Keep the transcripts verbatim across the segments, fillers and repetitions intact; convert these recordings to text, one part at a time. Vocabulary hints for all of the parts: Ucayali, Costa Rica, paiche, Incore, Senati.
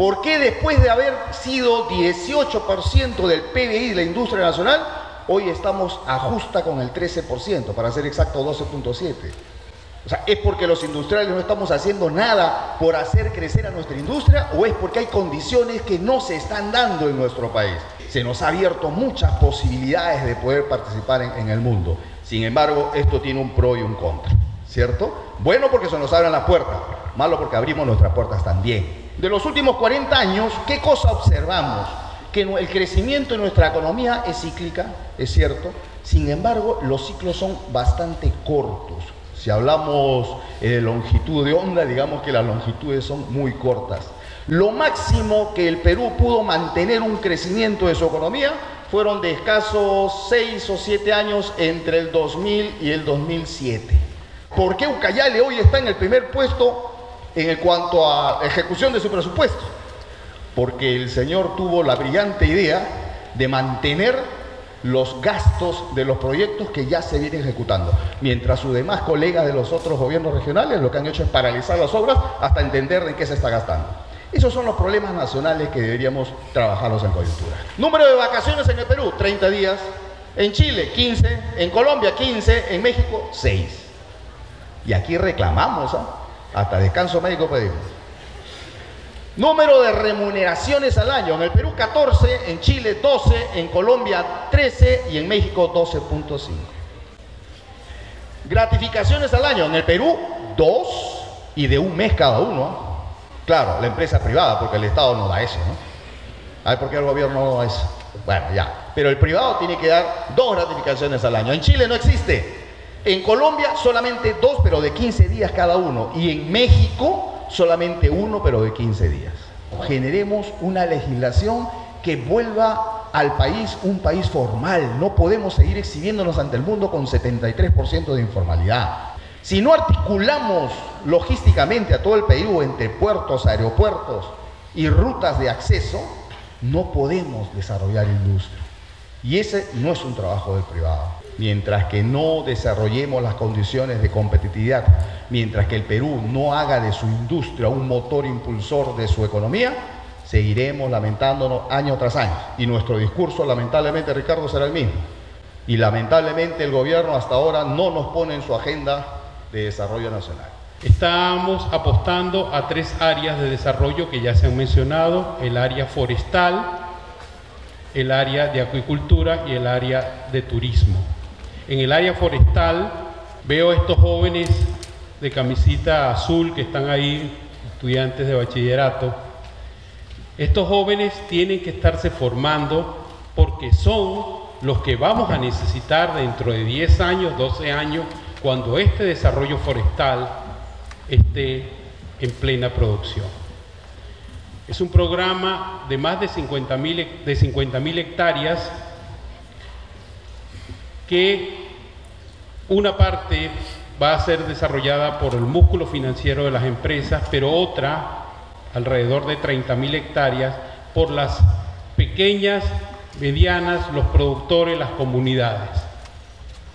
¿Por qué después de haber sido dieciocho por ciento del P B I de la industria nacional, hoy estamos a justa con el trece por ciento, para ser exacto doce punto siete por ciento? O sea, ¿es porque los industriales no estamos haciendo nada por hacer crecer a nuestra industria o es porque hay condiciones que no se están dando en nuestro país? Se nos ha abierto muchas posibilidades de poder participar en, en el mundo. Sin embargo, esto tiene un pro y un contra, ¿cierto? Bueno, porque se nos abren las puertas, malo porque abrimos nuestras puertas también. De los últimos cuarenta años, ¿qué cosa observamos? Que el crecimiento de nuestra economía es cíclica, es cierto. Sin embargo, los ciclos son bastante cortos. Si hablamos de longitud de onda, digamos que las longitudes son muy cortas. Lo máximo que el Perú pudo mantener un crecimiento de su economía fueron de escasos seis o siete años entre el dos mil y el dos mil siete. ¿Por qué Ucayali hoy está en el primer puesto en cuanto a ejecución de su presupuesto? Porque el señor tuvo la brillante idea de mantener los gastos de los proyectos que ya se vienen ejecutando, mientras sus demás colegas de los otros gobiernos regionales lo que han hecho es paralizar las obras hasta entender en qué se está gastando. Esos son los problemas nacionales que deberíamos trabajarlos en coyuntura. Número de vacaciones en el Perú, treinta días, en Chile, quince, en Colombia, quince, en México, seis. Y aquí reclamamos, ¿ah? ¿eh? Hasta descanso médico pedimos. Número de remuneraciones al año. En el Perú catorce, en Chile doce, en Colombia trece y en México doce punto cinco. Gratificaciones al año. En el Perú dos y de un mes cada uno. Claro, la empresa privada, porque el Estado no da eso, ¿no? A ver, ¿por qué el gobierno no da eso? Bueno, ya. Pero el privado tiene que dar dos gratificaciones al año. En Chile no existe. En Colombia solamente dos, pero de quince días cada uno. Y en México solamente uno, pero de quince días. Generemos una legislación que vuelva al país un país formal. No podemos seguir exhibiéndonos ante el mundo con setenta y tres por ciento de informalidad. Si no articulamos logísticamente a todo el Perú entre puertos, aeropuertos y rutas de acceso, no podemos desarrollar industria. Y ese no es un trabajo del privado. Mientras que no desarrollemos las condiciones de competitividad, mientras que el Perú no haga de su industria un motor impulsor de su economía, seguiremos lamentándonos año tras año. Y nuestro discurso, lamentablemente, Ricardo, será el mismo. Y lamentablemente el gobierno hasta ahora no nos pone en su agenda de desarrollo nacional. Estamos apostando a tres áreas de desarrollo que ya se han mencionado, el área forestal, el área de acuicultura y el área de turismo. En el área forestal veo a estos jóvenes de camisita azul que están ahí, estudiantes de bachillerato. Estos jóvenes tienen que estarse formando porque son los que vamos a necesitar dentro de diez años, doce años, cuando este desarrollo forestal esté en plena producción. Es un programa de más de cincuenta mil hectáreas que una parte va a ser desarrollada por el músculo financiero de las empresas, pero otra, alrededor de treinta mil hectáreas, por las pequeñas, medianas, los productores, las comunidades,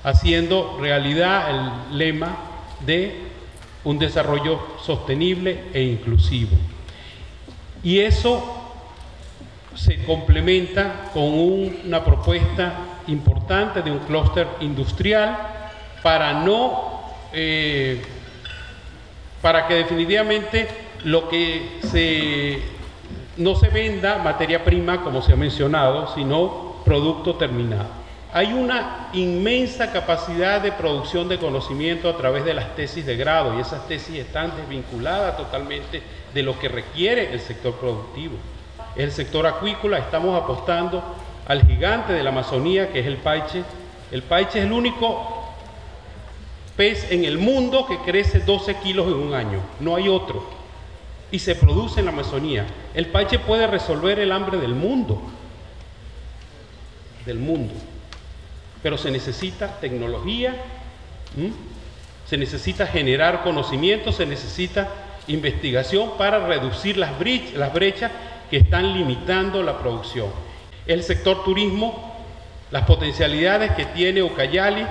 haciendo realidad el lema de un desarrollo sostenible e inclusivo. Y eso se complementa con un, una propuesta importante de un clúster industrial para no eh, para que definitivamente lo que se no se venda materia prima, como se ha mencionado, sino producto terminado. Hay una inmensa capacidad de producción de conocimiento a través de las tesis de grado y esas tesis están desvinculadas totalmente de lo que requiere el sector productivo. El sector acuícola, estamos apostando al gigante de la Amazonía, que es el paiche. El paiche es el único pez en el mundo que crece doce kilos en un año, no hay otro, y se produce en la Amazonía. El paiche puede resolver el hambre del mundo, del mundo. Pero se necesita tecnología, ¿m? se necesita generar conocimiento, se necesita investigación para reducir las brechas, las brechas que están limitando la producción. El sector turismo, las potencialidades que tiene Ucayali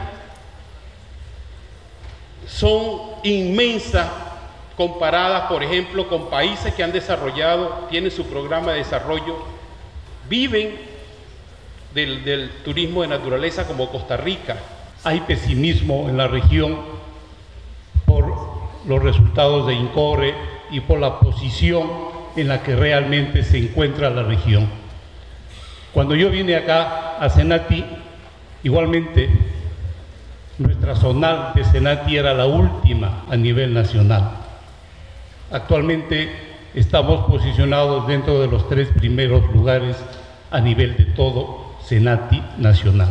son inmensas comparadas, por ejemplo, con países que han desarrollado, tienen su programa de desarrollo, viven del, del turismo de naturaleza como Costa Rica. Hay pesimismo en la región por los resultados de Incore y por la posición en la que realmente se encuentra la región. Cuando yo vine acá a Senati, igualmente nuestra zonal de Senati era la última a nivel nacional. Actualmente estamos posicionados dentro de los tres primeros lugares a nivel de todo Senati nacional.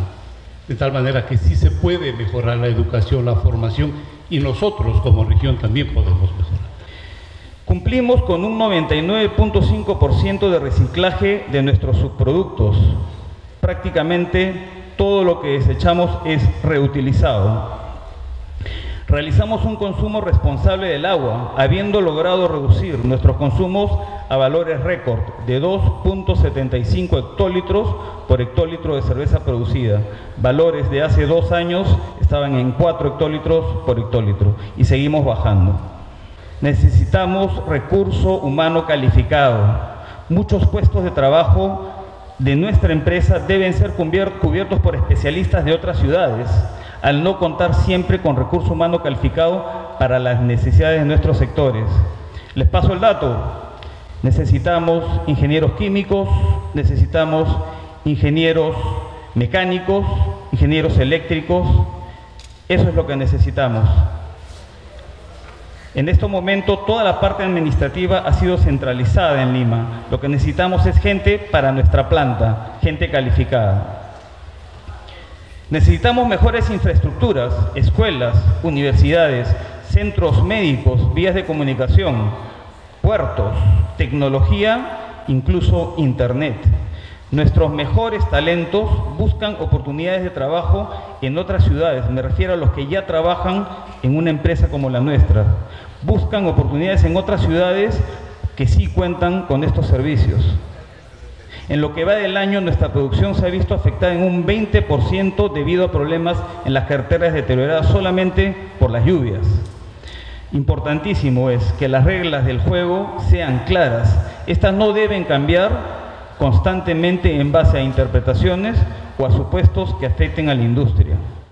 De tal manera que sí se puede mejorar la educación, la formación, y nosotros como región también podemos mejorar. Cumplimos con un noventa y nueve punto cinco por ciento de reciclaje de nuestros subproductos. Prácticamente todo lo que desechamos es reutilizado. Realizamos un consumo responsable del agua, habiendo logrado reducir nuestros consumos a valores récord de dos punto setenta y cinco hectolitros por hectolitro de cerveza producida. Valores de hace dos años estaban en cuatro hectolitros por hectolitro y seguimos bajando. Necesitamos recurso humano calificado. Muchos puestos de trabajo de nuestra empresa deben ser cubiertos por especialistas de otras ciudades, al no contar siempre con recurso humano calificado para las necesidades de nuestros sectores. Les paso el dato. Necesitamos ingenieros químicos, necesitamos ingenieros mecánicos, ingenieros eléctricos. Eso es lo que necesitamos. En este momento toda la parte administrativa ha sido centralizada en Lima. Lo que necesitamos es gente para nuestra planta, gente calificada. Necesitamos mejores infraestructuras, escuelas, universidades, centros médicos, vías de comunicación, puertos, tecnología, incluso internet. Nuestros mejores talentos buscan oportunidades de trabajo en otras ciudades, me refiero a los que ya trabajan en una empresa como la nuestra. Buscan oportunidades en otras ciudades que sí cuentan con estos servicios. En lo que va del año, nuestra producción se ha visto afectada en un veinte por ciento debido a problemas en las carreteras deterioradas solamente por las lluvias. Importantísimo es que las reglas del juego sean claras. Estas no deben cambiar constantemente en base a interpretaciones o a supuestos que afecten a la industria.